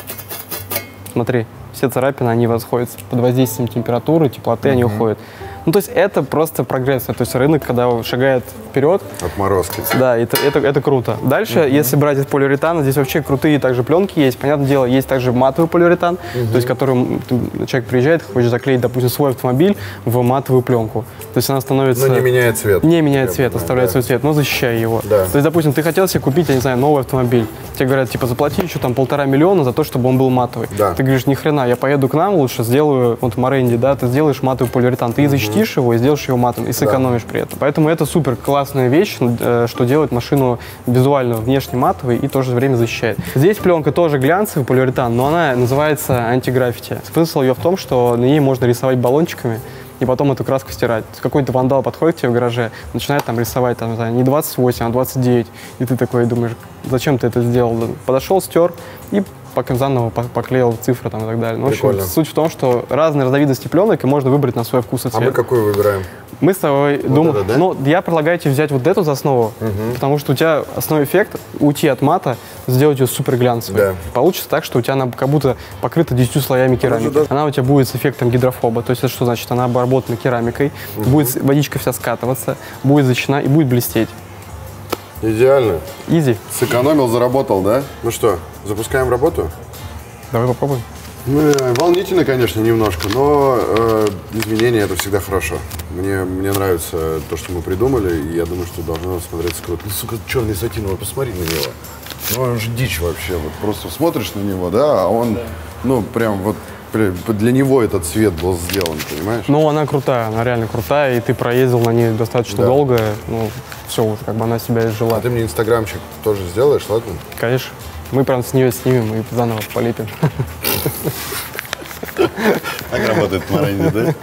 Смотри, все царапины, они восходятся под воздействием температуры, теплоты, они уходят. Ну, то есть это просто прогресс. То есть рынок, когда шагает вперед. Отморозки. Да, это круто. Дальше, если брать из полиуретана, здесь вообще крутые также пленки есть. Понятное дело, есть также матовый полиуретан, то есть который человек приезжает, хочет заклеить, допустим, свой автомобиль в матовую пленку. То есть она становится… Но не меняет цвет. Не меняет цвет, оставляет свой цвет, но защищая его. То есть, допустим, ты хотел себе купить, я не знаю, новый автомобиль. Тебе говорят, типа, заплати еще там 1,5 миллиона за то, чтобы он был матовый. Ты говоришь, ни хрена, я поеду к нам лучше, сделаю, вот Моренди, да, ты сделаешь матовый полиуретан, ты и защитишь его и сделаешь его матом, и сэкономишь при этом. Поэтому это супер классная вещь, что делает машину визуально внешне матовой и в то же время защищает. Здесь пленка тоже глянцевый полиуретан, но она называется антиграффити. Смысл ее в том, что на ней можно рисовать баллончиками и потом эту краску стирать. Какой-то вандал подходит к тебе в гараже, начинает там рисовать там, не 28, а 29, и ты такой думаешь, зачем ты это сделал? Подошел, стер и заново поклеил цифры там и так далее. Ну, в общем, суть в том, что разные разновидности пленок, и можно выбрать на свой вкус и цвет. А мы какую выбираем? Мы с тобой вот думаем, да? Ну, я предлагаю тебе взять вот эту за основу, потому что у тебя основной эффект уйти от мата, сделать ее супер глянцевой. Получится так, что у тебя она как будто покрыта 10 слоями керамики. Она у тебя будет с эффектом гидрофоба, то есть это что значит? Она обработана керамикой, будет водичка вся скатываться, будет защищена и будет блестеть. Идеально. Изи. Сэкономил, заработал, да? Ну что, запускаем работу? Давай попробуем. Ну, волнительно, конечно, немножко, но изменения – это всегда хорошо. Мне нравится то, что мы придумали, и я думаю, что должно смотреться круто. Ну, сука, черный сатин, вот посмотри на него. Ну, он же дичь вообще. Вот просто смотришь на него, да, а он, ну, прям вот для него этот цвет был сделан, понимаешь? Ну, она крутая, она реально крутая, и ты проездил на ней достаточно долго, ну, все, вот, как бы она себя изжила. А ты мне инстаграмчик тоже сделаешь, ладно? Конечно. Мы прям с нее снимем и заново полепим. Так работает Моренди, да?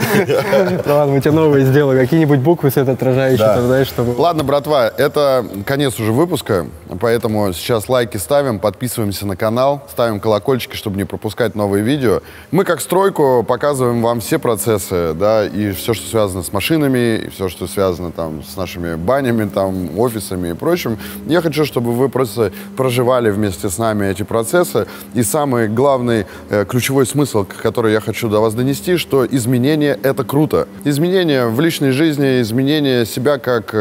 Да ладно, мы тебе новые сделаем, какие-нибудь буквы светоотражающие, знаешь, чтобы... Ладно, братва, это конец уже выпуска, поэтому сейчас лайки ставим, подписываемся на канал, ставим колокольчики, чтобы не пропускать новые видео. Мы как стройку показываем вам все процессы, да, и все, что связано с машинами, и все, что связано там с нашими банями, там, офисами и прочим. Я хочу, чтобы вы просто проживали вместе с нами эти процессы. И самый главный ключевой смысл, который я хочу до вас донести, что изменения — это круто. Изменения в личной жизни, изменения себя как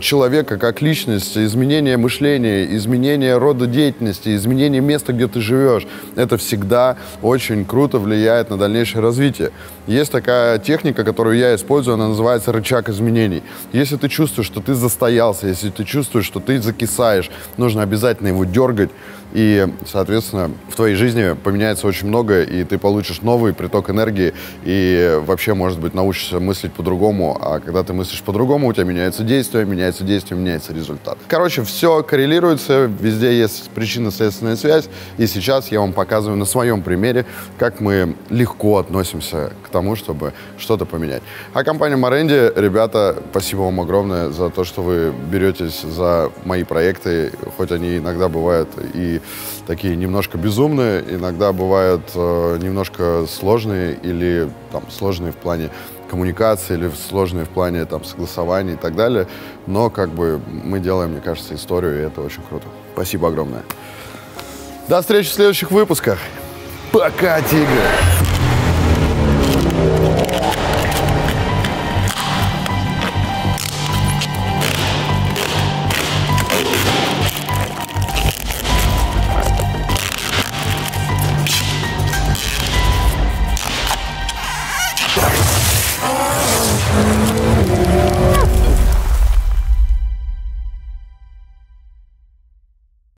человека, как личности, изменения мышления, изменения рода деятельности, изменения места, где ты живешь — это всегда очень круто влияет на дальнейшее развитие. Есть такая техника, которую я использую, она называется рычаг изменений. Если ты чувствуешь, что ты застоялся, если ты чувствуешь, что ты закисаешь, нужно обязательно его дергать. И, соответственно, в твоей жизни поменяется очень многое, и ты получишь новый приток энергии, и вообще, может быть, научишься мыслить по-другому. А когда ты мыслишь по-другому, у тебя меняется действие, меняется результат. Короче, все коррелируется, везде есть причинно-следственная связь. И сейчас я вам показываю на своем примере, как мы легко относимся к тому, чтобы что-то поменять. А компания Моренди, ребята, спасибо вам огромное за то, что вы беретесь за мои проекты, хоть они иногда бывают и такие немножко безумные, иногда бывают немножко сложные или там сложные в плане коммуникации, или сложные в плане там согласований и так далее, но как бы мы делаем, мне кажется, историю, и это очень круто. Спасибо огромное. До встречи в следующих выпусках. Пока, тигры!